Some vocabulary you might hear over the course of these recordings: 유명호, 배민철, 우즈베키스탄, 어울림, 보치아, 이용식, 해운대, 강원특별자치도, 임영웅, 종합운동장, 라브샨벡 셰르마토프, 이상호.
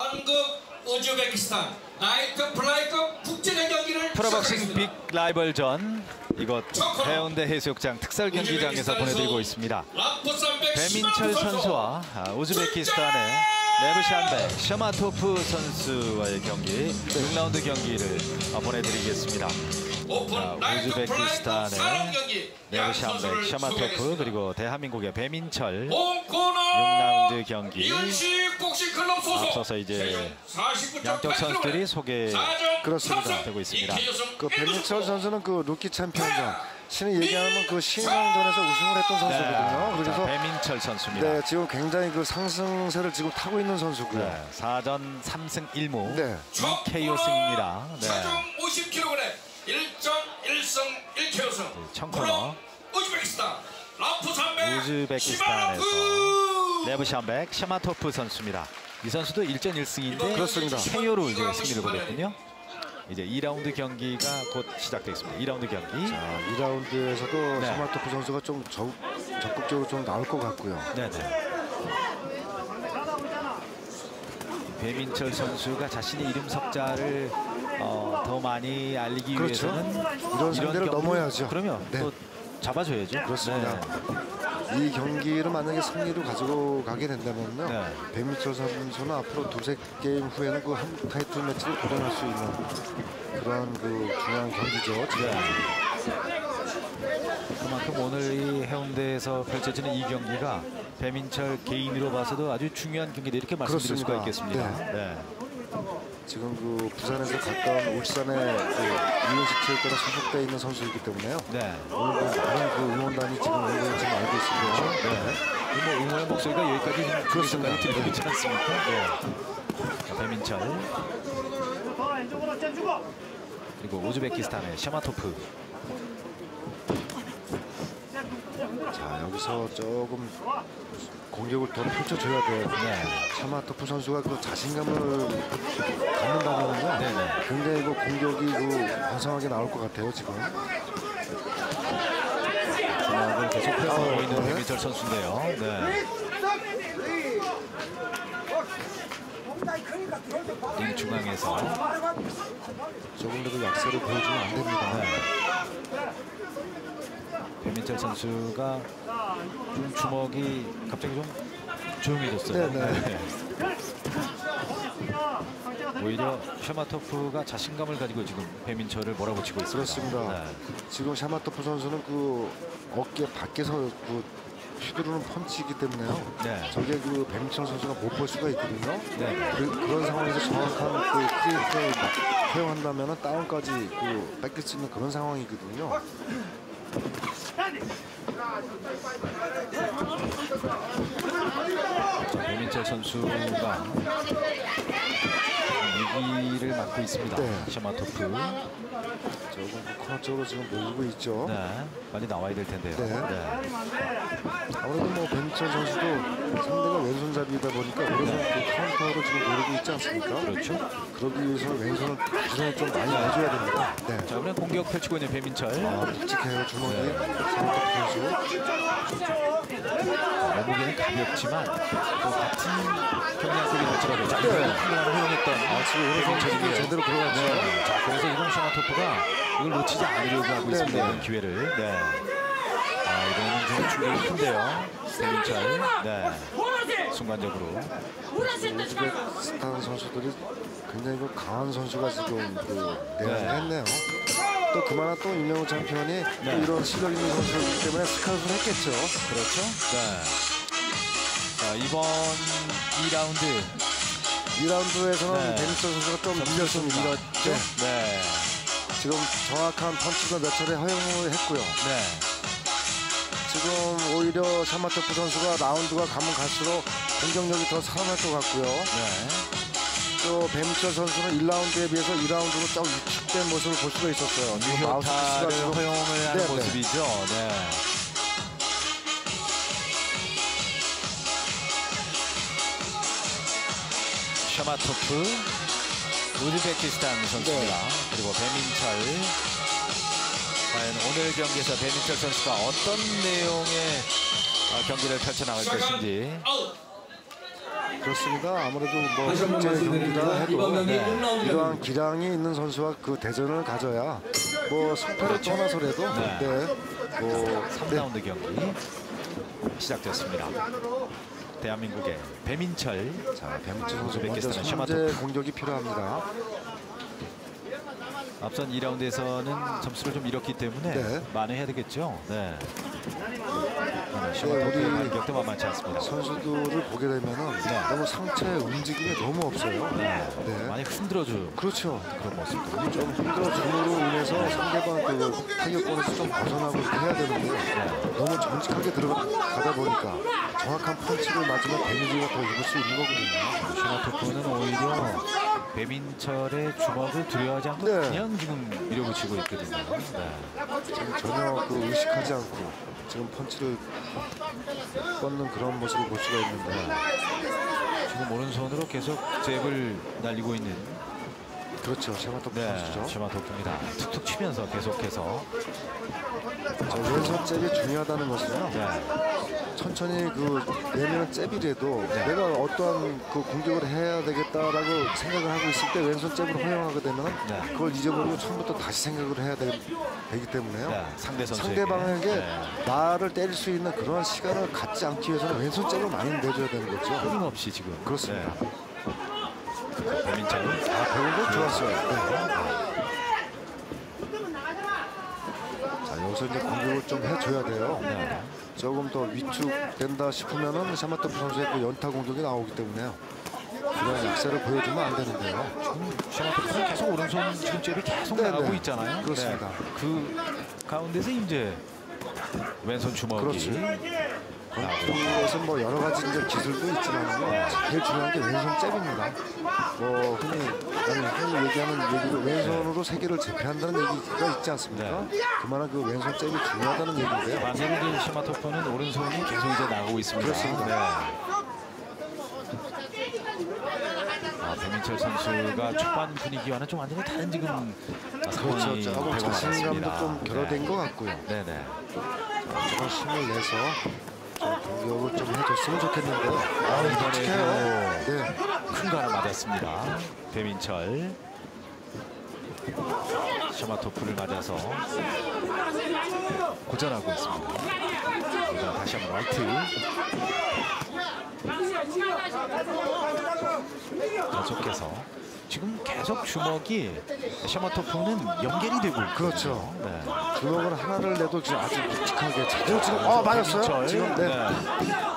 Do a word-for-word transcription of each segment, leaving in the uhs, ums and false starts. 한국 우즈베키스탄 나이트 플라이트 국제대 경기를 프로복싱 빅 라이벌전 이곳 해운대 해수욕장 특설 경기장에서 보내드리고 있습니다. 배민철 선수와 우즈베키스탄의 라브샨벡 셰르마토프 선수와의 경기 육 라운드 경기를 보내드리겠습니다. 우즈베키스탄의 라브샨벡 셰르마토프 그리고 대한민국의 배민철 육 라운드 경기. 앞서서 이제 양쪽 선수들이 소개 그렇습니다. 되고 있습니다. 그 배민철 선수는 그 루키 챔피언전 신이 얘기하면 그 신인왕전에서 우승을 했던 선수거든요. 네. 그래서 자, 배민철 선수입니다. 네, 지금 굉장히 그 상승세를 지금 타고 있는 선수고요. 네, 사전 삼승 일무 네. 케이오 승입니다. 네. 사전 오십 킬로그램 일점 일승 일케이오 승. 청코너 우즈베키스탄 우즈베키스탄에서 라브샨벡 셰르마토프 선수입니다. 이 선수도 일전 일승인데 그렇습니다. 케이오로 이제 승리를 보냈군요. 이제 이 라운드 경기가 곧 시작되겠습니다. 이 라운드 경기. 자, 이 라운드에서도 셰르마토프 네. 선수가 좀 저, 적극적으로 좀 나올 것 같고요. 네, 네. 배민철 선수가 자신의 이름 석자를 어, 더 많이 알리기 그렇죠. 위해서는 이런 상대를 넘어야죠. 그러면 네. 또 잡아줘야죠. 그렇습니다. 네. 이 경기를 만약에 승리로 가지고 가게 된다면요. 네. 배민철 선수는 앞으로 두세 게임 후에는 그 한국 타이틀 매치를 도전할 수 있는 그런 그 중요한 경기죠. 네. 그만큼 오늘 이 해운대에서 펼쳐지는 이 경기가 배민철 개인으로 봐서도 아주 중요한 경기다 이렇게 말씀드릴 수가 있겠습니다. 네. 네. 지금 그 부산에서 가까운 울산에 이용식 체육관에 소속돼 있는 선수이기 때문에요. 네. 오늘 뭐 많은 그 응원단이 지금 응원을 지금 알고 있습니다. 네. 네. 뭐 응원의 목소리가 여기까지 그렇습니다. 들리지 않습니까? 네. 배민철 그리고 우즈베키스탄의 셰르마토프. 자, 여기서 조금 공격을 더 펼쳐줘야 돼요. 네. 셰르마토프 선수가 그 자신감을 갖는다면요. 네, 네. 굉장히 그 공격이 그 완성하게 나올 것 같아요, 지금. 자, 계속 펼쳐지고 있는 배민철 선수인데요. 네. 링 중앙에서 조금 더 그 약세를 보여주면 안 됩니다. 네. 배민철 선수가 좀 주먹이 갑자기 좀 조용해졌어요. 네. 오히려 셰르마토프가 자신감을 가지고 지금 배민철을 몰아붙이고 있습니다. 그렇습니다. 네. 지금 셰르마토프 선수는 그 어깨 밖에서 그 휘두르는 펀치이기 때문에요. 네. 저게 그 배민철 선수가 못 볼 수가 있거든요. 네. 그, 그런 상황에서 정확한 크리에이터를 사용한다면 다운까지 그 뺏길 수 있는 그런 상황이거든요. 배민철 선수가 위기를 맞고 있습니다. 네. 셰르마토프 조금 코너 쪽으로 지금 몰리고 있죠. 네. 많이 나와야 될 텐데요. 네. 네. 아무래도 뭐 배민철 선수도 상대가 왼손잡이다 보니까 오른손 네. 카운터로 지금 몰리고 있지 않습니까? 그렇죠. 그러기 위해서 왼손을 부산을 좀 많이 내줘야 됩니다. 네. 자, 그럼 공격 펼치고 있는 배민철. 아, 묵직해요 주먹이. 네. 셰르마토프 선수. 몸무게는 가볍지만 또 같은 경량급이 배치가 되죠. 네. 이걸 허용했던 아, 지금 배민철이 제대로 들어갔죠. 네. 자, 그래서 이동 셰르마토프가 이걸 놓치지 않으려고 하고 네, 있습니다. 네. 기회를. 네. 아, 이거는 충격이 큰데요. 배민철. 네. 순간적으로. 우즈베키스탄 선수들이 굉장히 그 강한 선수가 지금 그 내한을 했네요. 또 그만한 또 임영웅 챔피언이 네. 이런 실력 있는 선수였기 때문에 스카웃을 했겠죠. 그렇죠. 네. 자, 이번 이 라운드. 이 라운드에서는 배민철 네. 선수가 좀 밀렸죠. 밀렸죠. 네. 네. 지금 정확한 펀치가 몇 차례 허용을 했고요. 네. 지금 오히려 셰르마토프 선수가 라운드가 가면 갈수록 공격력이 더 살아날 것 같고요. 네. 또 배민철 선수는 일 라운드에 비해서 이 라운드로 좀 위축된 모습을 볼 수가 있었어요. 뉴욕타를 허용을 하는 네, 모습이죠. 네. 셰르마토프, 우즈베키스탄 선수입니다. 네. 그리고 배민철. 과연 오늘 경기에서 배민철 선수가 어떤 내용의 경기를 펼쳐나갈 것인지. 그렇습니다. 아무래도 뭐 국제 경기라 해도 네. 이러한 기량이 있는 선수와 그 대전을 가져야 뭐 승패를 떠나서라도 네. 네. 뭐 삼 라운드 네. 경기 시작됐습니다. 대한민국의 배민철, 자 배민철 우즈베키스탄 셰르마토프 공격이 필요합니다. 앞선 이 라운드에서는 점수를 좀 잃었기 때문에 네. 만회해야 되겠죠. 네. 네, 우리 만만치 않습니다. 선수들을 보게 되면은 네. 너무 상체 움직임이 너무 없어요. 네. 네. 많이 흔들어주. 그렇죠. 그런 모습들. 좀 흔들어줌으로 인해서 상대방 그 타격권에서 좀 벗어나고 해야 되는데 네. 너무 정직하게 들어가다 보니까 정확한 펀치를 맞으면 데미지가 더 입을 수 있는 거거든요. 셰르마토프는 오히려 배민철의 주먹을 두려워하지 않고 네. 그냥 지금 밀어붙이고 있거든요. 네. 지금 전혀 그 의식하지 않고 지금 펀치를 뻗는 그런 모습을 볼 수가 있는데 네. 지금 오른손으로 계속 잽을 날리고 있는 그렇죠. 셰르마토프 네. 선수죠. 셰르마토프입니다. 툭툭 치면서 계속해서 왼손 잽이 중요하다는 것은요. 네. 천천히 그 내면 잽이라도 네. 내가 어떠한 그 공격을 해야 되겠다라고 생각을 하고 있을 때 왼손 잽으로 허용하게 되면 네. 그걸 잊어버리고 처음부터 다시 생각을 해야 되, 되기 때문에요. 네. 상대 상대방에게 네. 나를 때릴 수 있는 그런 시간을 갖지 않기 위해서는 왼손 잽을 많이 내줘야 되는 거죠. 끊임없이 지금. 그렇습니다. 네. 배민철. 아, 배민철 좋았어요. 네. 자, 여기서 이제 공격을 좀 해줘야 돼요. 네. 조금 더 위축된다 싶으면은 셰르마토프 선수의 그 연타 공격이 나오기 때문에요. 그런 약세를 보여주면 안 되는데요. 셰르마토프는 계속 오른손 지금 잽이 계속 네네. 나가고 있잖아요. 그렇습니다. 네. 그 가운데서 이제 왼손 주먹이. 그렇지. 그것은 뭐 여러 가지 이제 기술도 있지만 제일 중요한 게 왼손 잽입니다. 뭐 흔히, 아니, 흔히 얘기하는 얘기로 왼손으로 세계를 제패한다는 얘기가 있지 않습니까? 네. 그만한 그 왼손 잽이 중요하다는 얘기인데요. 만약에 셰르마토프는 오른손이 계속 이제 나오고 있습니다. 그렇습니다. 네. 아, 배민철 선수가 초반 분위기와는 좀 완전히 다른 지금 그렇죠. 조금 자신감도 좀 결여된 네. 것 같고요. 네네. 네. 조금 힘을 내서 공격을 좀 해줬으면 좋겠는데 아, 이번에는 네. 큰 가를 맞았습니다. 배민철 셰르마토프를 맞아서 고전하고 있습니다. 고전 다시 한번 라이트 계속해서 지금 계속 주먹이 셰르마토프는 연결이 되고 있거든요. 그렇죠. 네. 주먹을 하나를 내도 지금 아주 묵직하게 제대로 지금 어, 맞았어요. 지금 네. 네.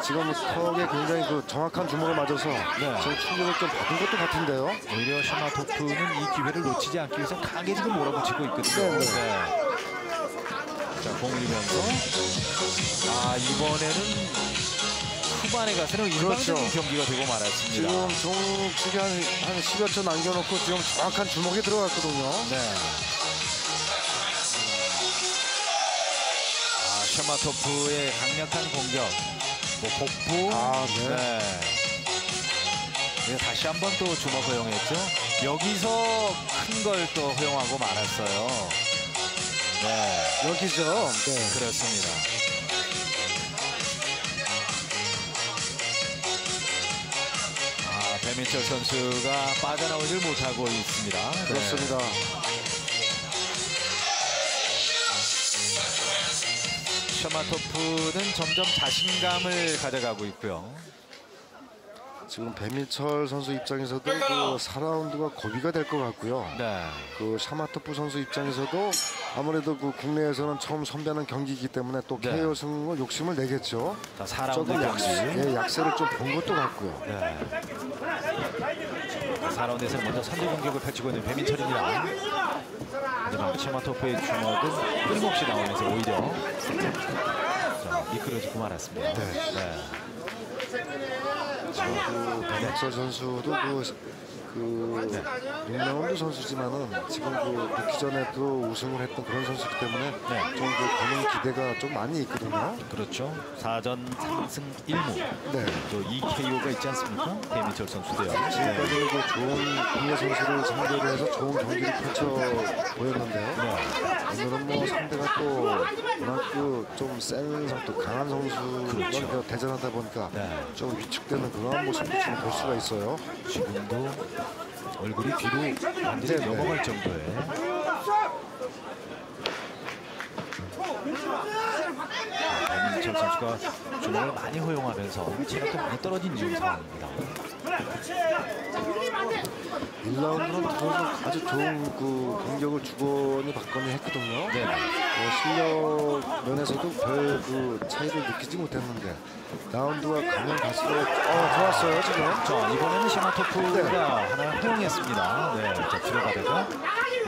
지금 턱에 굉장히 그 정확한 주먹을 맞아서 네. 지금 충격을 좀 받은 것도 같은데요. 오히려 셰르마토프는 이 기회를 놓치지 않기 위해서 강하게 지금 몰아붙이고 있거든요. 네. 네. 자, 공리면서 아 이번에는. 후반에 가서는 일방적인 그렇죠. 경기가 되고 말았습니다. 지금 종축이 한, 한 십여 초 남겨놓고 지금 정확한 주먹이 들어갔거든요. 네. 아, 셰르마토프의 강력한 공격. 뭐 복부. 아, 네. 네. 다시 한번 또 주먹 허용했죠. 여기서 큰 걸 또 허용하고 말았어요. 네. 여기죠. 네. 그렇습니다. 배민철 선수가 빠져나오질 못하고 있습니다. 네. 그렇습니다. 셰르마토프는 점점 자신감을 가져가고 있고요. 지금 배민철 선수 입장에서도 그 사 라운드가 고비가 될 것 같고요. 네. 그 셰르마토프 선수 입장에서도 아무래도 그 국내에서는 처음 선배하는 경기이기 때문에 또 네. 케이오 승을 욕심을 내겠죠. 자, 사 라운드 경기. 예, 약세를 좀 본 것도 같고요. 네. 사 라운드에서 먼저 선제 공격을 펼치고 있는 배민철입니다. 하지만 셰르마토프의 주먹은 끊임없이 나오면서 오히려 미끄러지고 말았습니다. 네. 네. 그 배민철 선수도 그 그 유명한 선수지만은 지금 그 늦기 전에 또 우승을 했던 그런 선수이기 때문에 네. 좀 그 본인 기대가 좀 많이 있거든요. 그렇죠. 사전 삼승 일무. 네. 또 이케이오가 있지 않습니까? 배민철 선수대요. 지금까지 네. 그 좋은 국내 선수를 상대로 해서 좋은 경기를 펼쳐 보였는데요. 네. 오늘은 뭐 상대가 또 워낙 좀 센 또 강한 선수가 그렇죠. 대전하다 보니까 네. 좀 위축되는 그런 모습도 지금 볼 수가 있어요. 지금도 얼굴이 뒤로 완전히 네, 넘어갈 네. 정도의 배민철 선수가 주먹을 많이 허용하면서 체력도 많이 떨어진 상황입니다. 일 라운드는 아주 좋은 그 공격을 주거니 받거니 했거든요. 네. 어, 실력 면에서도 별 그 차이를 느끼지 못했는데 라운드가 가면 갈수록 어, 좋았어요 지금. 자, 이번에는 셰르마토프가 네. 하나 허용했습니다. 네, 자, 들어가 되고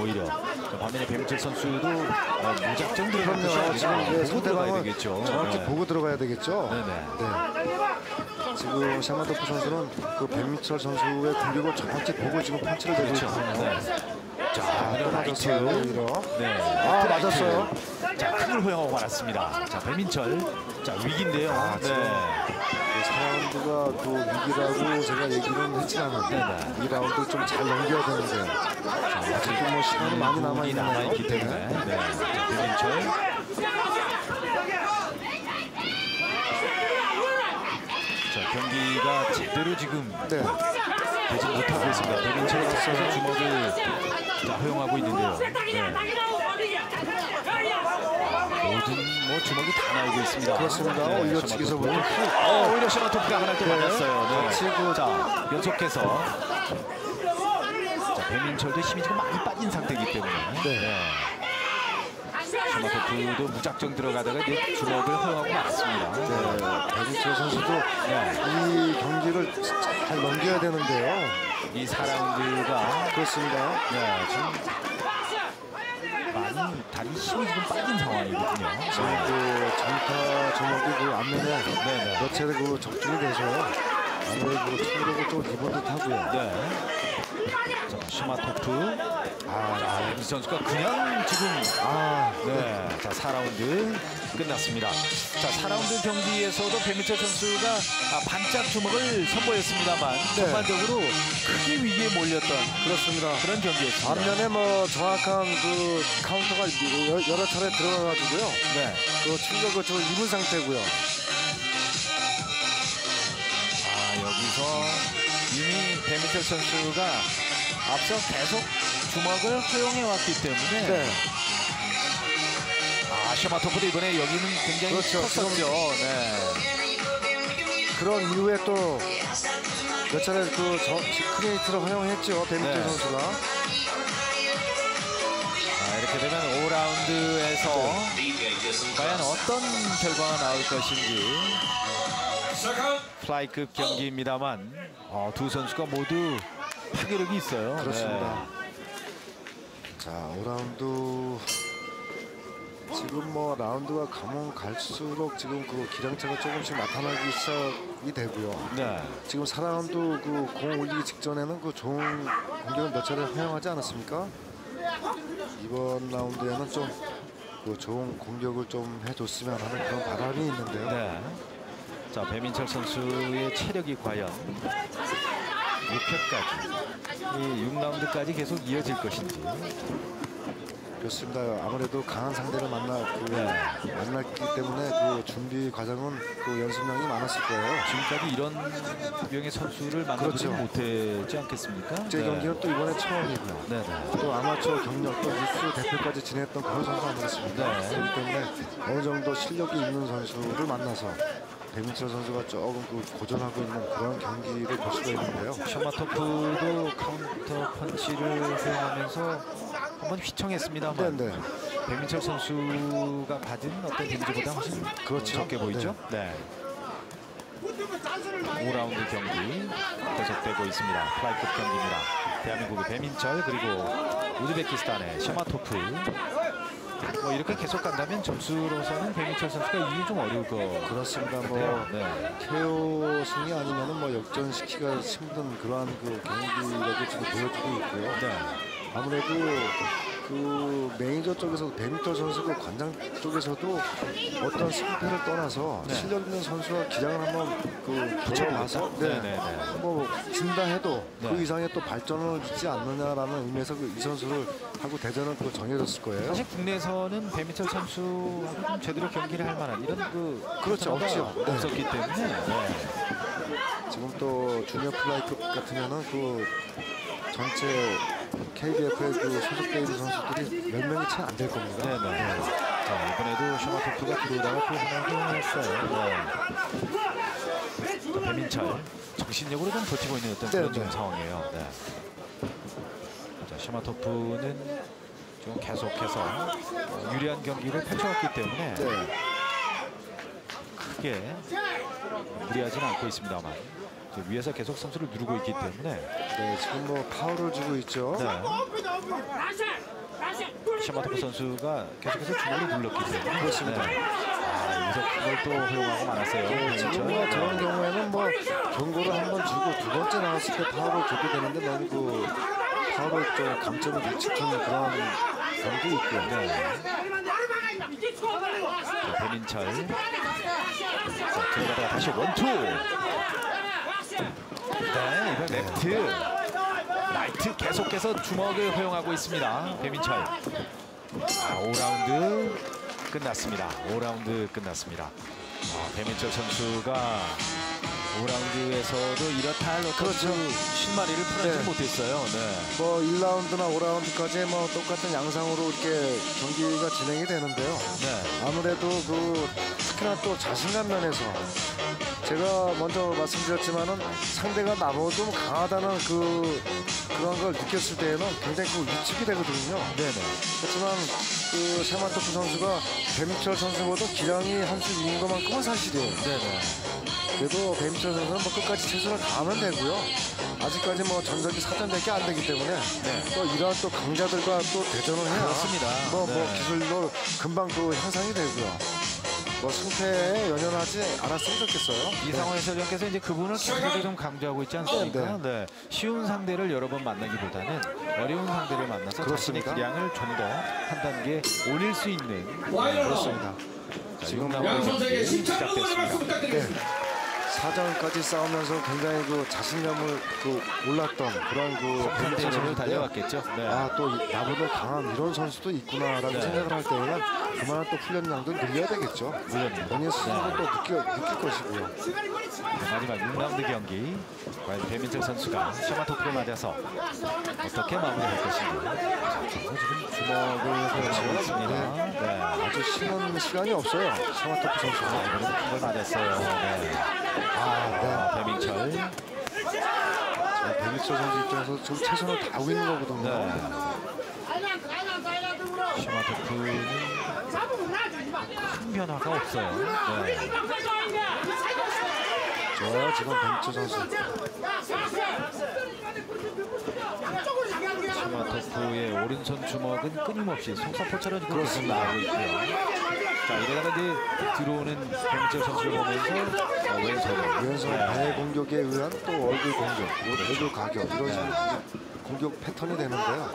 오히려 자, 반면에 배민철 선수도 어, 무작정 들어가면 지금 상대방은 네, 정확히 네. 보고 들어가야 되겠죠. 네네. 네. 지금 셰르마토프 선수는 그 배민철 선수의 공격을 정확히 보고 지금 펀치를 대고 있거든요. 그렇죠. 네. 자, 오히려 맞았어요. 네. 아, 맞았어요. 자, 큰걸 허용하고 말았습니다. 자, 배민철. 자, 위기인데요. 아, 네. 이 라운드가 또 위기라고 제가 얘기는 했지만 네. 이 라운드 좀 잘 넘겨야 되는데 자, 아직도 뭐 시간이 많이 남아있기 때문에. 네. 네. 자, 배민철. 경기가 제대로 지금 네. 되지 못하고 있습니다. 배민철 선수가 주먹을 자, 허용하고 있는데요. 네. 모든 뭐 주먹이 다 나오고 있습니다. 그렇습니다. 네, 오히려 측에서부터 어, 오히려 셰르마토프가 하나 또 맞았어요. 네. 네. 자, 연속해서 자, 배민철도 힘이 지금 많이 빠진 상태이기 때문에 네. 네. 셰르마토프도 무작정 들어가다가 이제 주먹을 허용하고 말았습니다. 네, 배민철 선수도 네. 이 경기를 잘 넘겨야 되는데요. 이 사 라운드가 그렇습니다. 네, 지금 많이 다리 힘이 좀 빠진 상황이거든요. 지금 네. 그 전타 주먹이 그 앞면에 몇 차례 그 적중이 돼서 아무래도 충격을 좀 리본도 타고요. 네. 자, 셰르마토프. 아, 자, 이 선수가 그냥 지금. 아, 네. 자, 사 라운드 끝났습니다. 자, 사 라운드 경기에서도 배민철 선수가 아, 반짝 주먹을 선보였습니다만, 네. 전반적으로 크게 위기에 몰렸던. 그렇습니다. 그런 경기였습니다. 앞면에 뭐 정확한 그 카운터가 여러 차례 들어가가지고요. 네. 그 충격을 좀 입은 상태고요. 아, 여기서. 이미 배민철 선수가 앞서 계속 주먹을 허용해왔기 때문에 네. 아, 셰르마토프도 이번에 여기는 굉장히 컸었죠. 그렇죠. 네. 그런 이후에 또 몇 차례 그 크리에이트를 허용했죠. 배민철 네. 선수가. 아, 이렇게 되면 오 라운드에서 네. 과연 어떤 결과가 나올 것인지 플라이급 경기입니다만 어, 두 선수가 모두 파괴력이 있어요. 그렇습니다. 네. 자, 오 라운드 지금 뭐 라운드가 가면 갈수록 지금 그 기량차가 조금씩 나타나기 시작이 되고요. 네. 지금 사 라운드 그 공 올리기 직전에는 그 좋은 공격을 몇 차례 허용하지 않았습니까? 이번 라운드에는 좀 그 좋은 공격을 좀 해줬으면 하는 그런 바람이 있는데요. 네. 자, 배민철 선수의 체력이 과연 육 회까지, 이 육 라운드까지 계속 이어질 것인지. 그렇습니다. 아무래도 강한 상대를 만나, 그, 네. 만났기 때문에 그 준비 과정은 그 연습량이 많았을 거예요. 지금까지 이런 유형의 선수를 만나보지 그렇죠. 못했지 않겠습니까? 제 네. 경기는 또 이번에 처음이고요. 네, 네. 또 아마추어 경력, 또 우수 대표까지 지냈던 그런 선수 아니겠습니까? 네. 그렇기 때문에 어느 정도 실력이 있는 선수를 만나서 배민철 선수가 조금 그 고전하고 있는 그런 경기를 볼 수가 있는데요. 셰르마토프도 카운터 펀치를 사용하면서 한번 휘청했습니다만 네, 네. 배민철 선수가 받은 어떤 데미지보다 훨씬 그렇죠. 적게 보이죠? 네. 오 라운드 경기 계속되고 있습니다. 플라이급 경기입니다. 대한민국의 배민철 그리고 우즈베키스탄의 셰르마토프. 뭐 이렇게 계속 간다면 점수로서는 배민철 선수가 이기 좀 어려울 거 그렇습니다. 뭐 네. 케이오 승리 아니면은 뭐 역전시키기가 힘든 그러한 그 경기라고 지금 보여주고 있고요. 네. 아무래도 그 매니저 쪽에서도 배민철 선수고 관장 쪽에서도 어떤 승패를 떠나서 네. 실력 있는 선수와 기량을 한번 그 붙여봐서 네. 네. 뭐 진다 해도 네. 그 이상의 또 발전을 주지 않느냐라는 의미에서 그 이 선수를 하고 대전을 또 정해졌을 거예요. 사실 국내에서는 배민철 선수 제대로 경기를 할 만한 이런 그 그렇죠 없죠 네. 없었기 때문에 네. 지금 또 주니어 플라이급 같으면은 그 전체 케이비에프에 그 소속되어 있는 선수들이 몇 명이 채 안 될 겁니다. 네네. 네. 자, 이번에도 셰르마토프가 들어오다가 또 하나 흥했어요. 배민철 정신력으로 좀 버티고 있는 어떤 그런 좀 상황이에요. 네. 자, 셰르마토프는 좀 계속해서 유리한 경기를 펼쳐왔기 때문에 네. 크게 무리하지는 않고 있습니다만. 위에서 계속 선수를 누르고 있기 때문에 네, 지금 뭐 파울을 주고 있죠. 네. 셰르마토프 선수가 계속해서 주먹을 눌렀기 때문에 그렇습니다. 네. 아, 여기서 그걸 또 허용하고 말았어요. 네, 지금 뭐 저런 경우에는 뭐 경고를 한번 주고 두 번째 나왔을 때 파울을 주게 되는데 너무 그 파울을 좀 감점을 못 지키는 그런 경우도 있고요. 네. 배민철 들어가다가 다시 원투. 네, 이번 레프트, 라이트 계속해서 주먹을 허용하고 있습니다. 배민철. 아, 오 라운드 끝났습니다. 오 라운드 끝났습니다. 아, 배민철 선수가 오 라운드에서도 이렇다 할 어떤 그렇죠. 신마리를 풀어내지 네. 못했어요. 네. 뭐 일 라운드나 오 라운드까지 뭐 똑같은 양상으로 이렇게 경기가 진행이 되는데요. 네. 아무래도 그 특히나 또 자신감 면에서 제가 먼저 말씀드렸지만은 상대가 나보다 좀 강하다는 그 그런 걸 느꼈을 때에는 굉장히 그 위축이 되거든요. 네네. 그렇지만 그 셰르마토프 선수가 배민철 선수보다 기량이 한 수 있는 것만큼은 사실이에요. 네네. 그래도 배민철 선수는 뭐 끝까지 최선을 다하면 되고요. 아직까지 뭐 전적이 사전밖에 안 되기 때문에 네. 또 이러한 또 강자들과 또 대전을 해야 그렇습니다. 뭐, 네. 뭐 기술도 금방 또 향상이 되고요. 뭐 승패에 연연하지 않았으면 좋겠어요. 이상호 해설위원께서 이제 그분을 계속 좀 강조하고 있지 않습니까? 네. 네. 쉬운 상대를 여러 번 만나기보다는 어려운 상대를 만나서 그렇습니까? 자신의 기량을 좀 더 한 단계 올릴 수 있는 네, 그렇습니다. 자, 지금 나오는 시작됐습니다. 네. 사전까지 싸우면서 굉장히 그 자신감을 그 올랐던 그런 그 배민철 선수를 달려왔겠죠. 네. 아, 또 나보다 강한 이런 선수도 있구나라고 네. 생각을 할 때는 그만한 또 훈련량도 늘려야 되겠죠. 물론입니다. 본인 스스로도 네. 또 느껴, 느낄 것이고요. 네, 마지막 육 라운드 경기. 과연 배민철 선수가 셰르마토프를 맞아서 어떻게 마무리할 것인지. 지금 주먹을 사용하고 있습니다. 네. 네. 아주 쉬는 시간이 없어요. 셰르마토프 선수가 이번에도 맞았어요. 네. 아, 네. 배민철. 자, 배민철 선수 입장에서 좀 최선을 다하고 있는 거거든요. 네. 셰르마토프는 큰 변화가 없어요. 네. 저 지금 배민철 선수. 셰르마토프의 오른손 주먹은 끊임없이 송사포처럼 나오고 있고요. 자, 이러다가 이제 들어오는 배민철 선수를 보면서 어, 왼손, 왼손 배 네. 공격에 의한 또 얼굴 공격, 얼굴 가격 이런 네. 공격 패턴이 되는데요.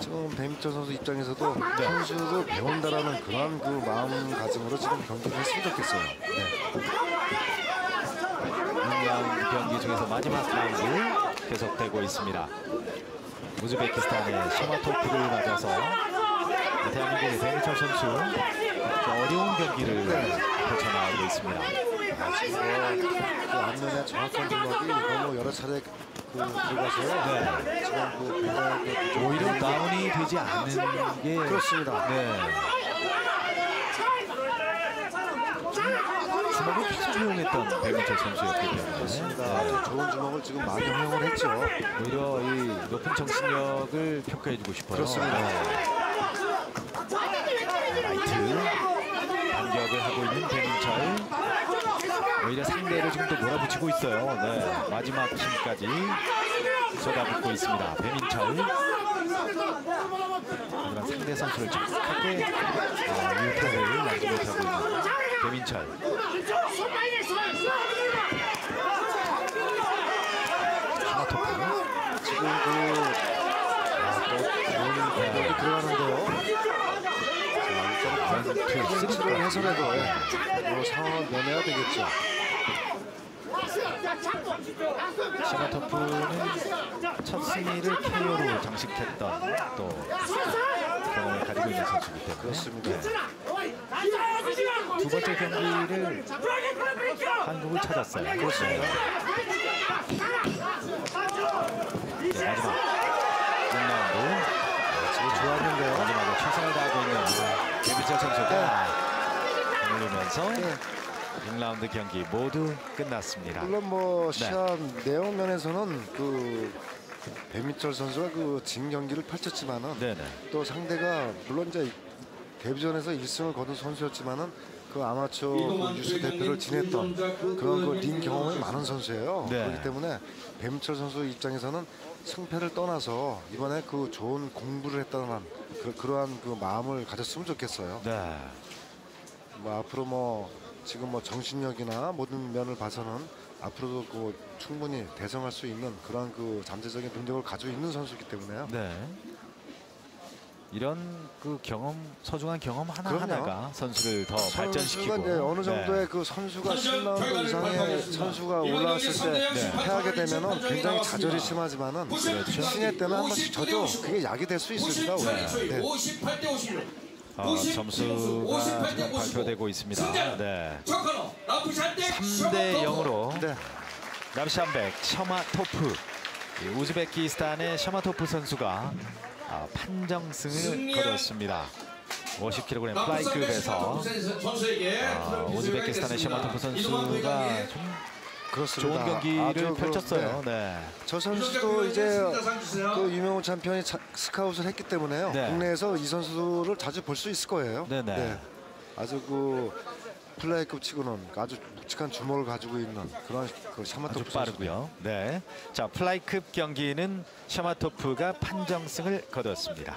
지금 배민철 선수 입장에서도 네. 선수도 배운다라는 그런 그 마음가짐으로 지금 경기를 했으면 좋겠어요. 육 라운드 네. 경기 중에서 마지막 라운드 계속되고 있습니다. 우즈베키스탄의 셰르마토프를 맞아서 대한민국의 배민철 선수 어려운 경기를 네. 펼쳐나가고 있습니다. 아, 지금 그 앞면에 정확한 주먹이 너무 여러 차례 그 들어가서요. 네. 지금 그 굉장히 그 오히려 다운이 되지 않는 게 그렇습니다. 네. 주먹을 계속 이용했던 배민철 선수였기 때문에 그렇습니다. 네. 네. 좋은 주먹을 지금 많이 활용을 했죠. 오히려 이 높은 정신력을 평가해주고 싶어요. 그렇습니다. 네. 반격을 하고 있는 배민철. 오히려 상대를 지금 또 몰아붙이고 있어요. 네, 마지막 힘까지 쏟아붓고 있습니다. 배민철. 그런 상대 선수를 정확하게 유턴을 만들어가고 있는 배민철. 샤르마토프 지금 그또 들어가는데요. 쓰리를 해설해도 뭐 상황을 면해야 되겠죠. 샤르마토프는 첫 승리를 케이오로 장식했던 또 경험을 가지고 있는 선수이기 때문에 그렇습니다. 두 번째 경기를 한국을 찾았어요. 그렇습니다. 네, 마지막 일 라운드. 좋았는데요. 마지막에 최선을 다하고 있는 배민철 선수가 올리면서 네. 일 라운드 경기 모두 끝났습니다. 물론 뭐 시합 네. 내용 면에서는 그 배민철 선수가 그 진 경기를 펼쳤지만은 네네. 또 상대가 물론 이제 데뷔전에서 일 승을 거둔 선수였지만은 그 아마추어 그 유스 대표를 지냈던 그런 그 링 경험이 많은 선수예요. 네. 그렇기 때문에 배민철 선수 입장에서는 승패를 떠나서 이번에 그 좋은 공부를 했다는 그, 그러한 그 마음을 가졌으면 좋겠어요. 네. 뭐 앞으로 뭐 지금 뭐 정신력이나 모든 면을 봐서는 앞으로도 그 충분히 대성할 수 있는 그러한 그 잠재적인 능력을 가지고 있는 선수이기 때문에요. 네. 이런 그 경험, 소중한 경험 하나하나가 선수를 더 발전시키고 이제 어느 정도의 네. 그 선수가 십 라운드 이상의 선수가 올라왔을 때 네. 패하게 되면 굉장히 좌절이 심하지만은 신예 때는 한 번씩 저도 그게 약이 될 수 있습니다. 네. 네. 어, 점수가 지금 발표되고 있습니다. 네. 삼 대 영으로 네. 라브샨벡 셰르마토프, 우즈베키스탄의 셰르마토프 선수가 아, 판정승을 거뒀습니다. 오십 킬로그램 플라이급에서 아, 우즈베키스탄의 셰르마토프 선수가 좀 그렇습니다. 좋은 경기를 아, 펼쳤어요. 네. 네. 저 선수도 이제 그 유명호 챔피언이 스카웃을 했기 때문에요. 네. 국내에서 이 선수를 자주 볼 수 있을 거예요. 네. 네. 아주 그 플라이급 치고는 아주 묵직한 주먹을 가지고 있는 그런 그 샤마토프 빠르고요. 네, 자 플라이급 경기는 샤마토프가 판정승을 거뒀습니다.